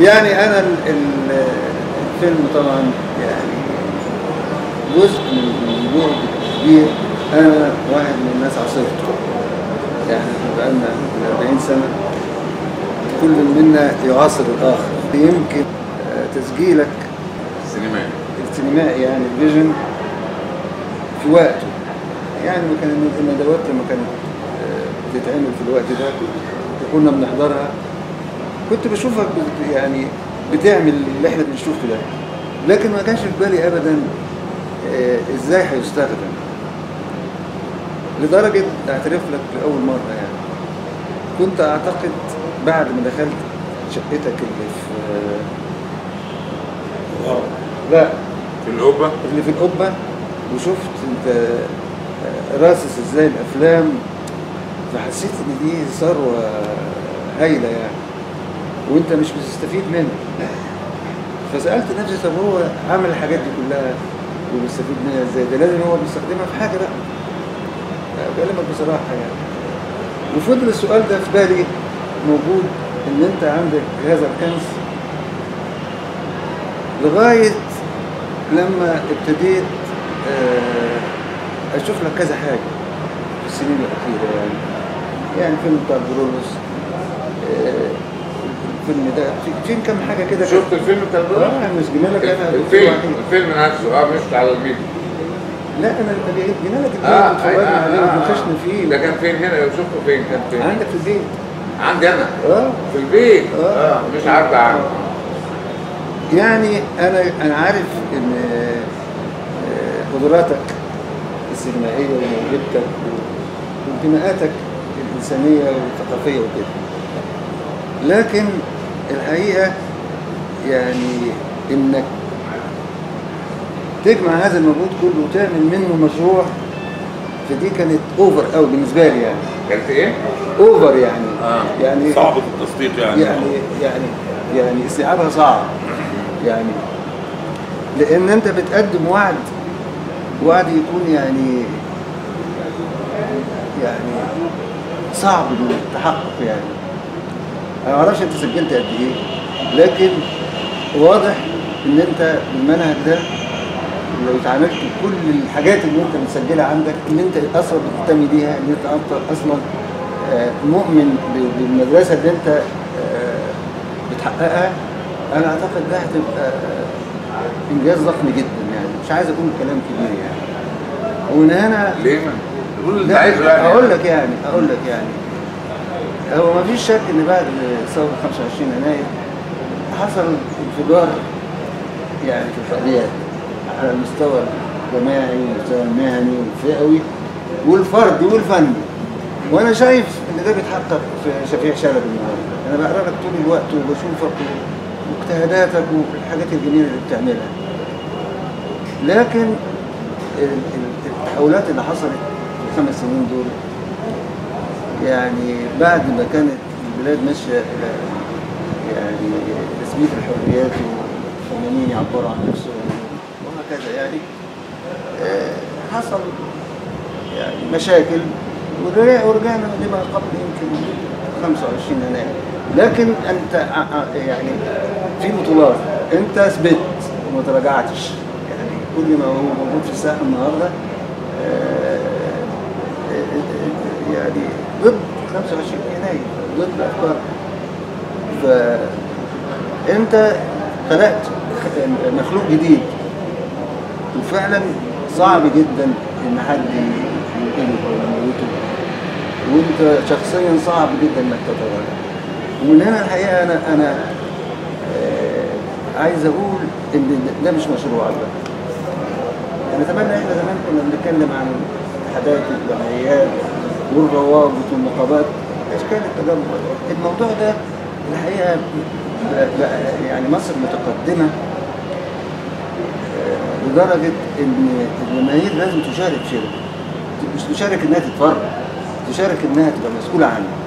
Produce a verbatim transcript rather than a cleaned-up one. يعني انا الفيلم طبعا يعني جزء من جهد كبير، انا واحد من الناس عاصرته، يعني بقالنا من أربعين سنه كل منا يعاصر الاخر. يمكن تسجيلك السينمائي السينمائي يعني الفيجن في وقته، يعني ما كان الندوات لما كانت بتتعمل في الوقت ده كنا بنحضرها، كنت بشوفك يعني بتعمل اللي احنا بنشوفه ده، لكن ما كانش في بالي ابدا ازاي هيستخدم، لدرجه اعترف لك لاول مره يعني كنت اعتقد بعد ما دخلت شقتك اللي في اه لا في القبه اللي في القبه وشفت انت راسس ازاي الافلام، فحسيت ان دي ثروه هايله يعني وانت مش بتستفيد منها. فسالت نفسي طب هو عمل الحاجات دي كلها وبيستفيد منها ازاي؟ ده لازم هو بيستخدمها في حاجه بقى. بكلمك بصراحه يعني. وفضل السؤال ده في بالي موجود ان انت عندك هذا الكنز لغايه لما ابتديت اشوف لك كذا حاجه في السنين الاخيره يعني. يعني فيلم بتاع برولوس، الفيلم ده فين كام حاجه كده. شفت الفيلم بتاع برولوس؟ اه مش جايبها لك انا الفيلم الفيلم نفسه، اه مش على الفيديو. لا انا جايبها لك الفيديو اتفرجنا عليه وناقشنا فيه. ده كان فين هنا؟ شفته فين؟ كان فين؟ عندك في البيت. عندي انا؟ اه في البيت اه, آه. مش عارف عنه. يعني انا انا عارف ان قدراتك السينمائيه وموهبتك وانتماءاتك الانسانيه والثقافيه وكده، لكن الحقيقه يعني انك تجمع هذا المجهود كله وتعمل منه مشروع، فدي كانت اوفر قوي بالنسبه لي يعني. كانت ايه؟ اوفر يعني آه. يعني صعبه التصديق يعني يعني يعني يعني استيعابها صعب يعني، لان انت بتقدم وعد وعد يكون يعني يعني صعب التحقق يعني. انا ما اعرفش انت سجلت قد ايه، لكن واضح ان انت بالمنهج ده لو اتعاملت بكل الحاجات اللي انت مسجلها عندك، ان انت اصلا بتهتم بيها، ان انت اصلا مؤمن بالمدرسه اللي انت بتحققها، انا اعتقد ده هتبقى انجاز ضخم جدا يعني. مش عايز اقول كلام كبير يعني. وان انا ليه؟ قول اللي عايزه يعني. اقول لك يعني اقول لك يعني هو ما فيش شك ان بعد ثوره خمسة وعشرين يناير حصل انفجار يعني في الفعاليات على المستوى الجماعي والمستوى المهني والفئوي والفردي والفني، وانا شايف ان ده بيتحقق في شفيع شلبي النهارده. انا بقرا لك طول الوقت وبشوفك واجتهاداتك والحاجات الجميله اللي بتعملها، لكن التحولات اللي حصلت في الخمس سنين دول يعني بعد ما كانت البلاد ماشيه الى يعني تثبيت الحريات والفنانين يعبروا عن نفسهم وهكذا يعني، حصل يعني مشاكل ورجعنا لما قبل يمكن خمسة وعشرين يناير. لكن انت يعني في بطولات انت ثبت وما تراجعتش يعني. كل ما هو موجود في الساحه النهارده يعني ضد خمسة وعشرين يناير، ضد الافكار. فانت خلقت مخلوق جديد وفعلا صعب جدا ان حد ينقله او يموته، وانت شخصيا صعب جدا انك تتغير. ومن هنا الحقيقه انا انا آه عايز اقول ان ده مش مشروع بقى. انا اتمنى احنا زمان كنا بنتكلم عن الاتحادات والجمعيات والروابط والنقابات، اشكال التجمع. الموضوع ده الحقيقه يعني مصر متقدمه آه لدرجه ان الجماهير لازم تشارك فيه، مش تشارك انها تتفرج، تشارك انها تبقى مسؤوله عنه.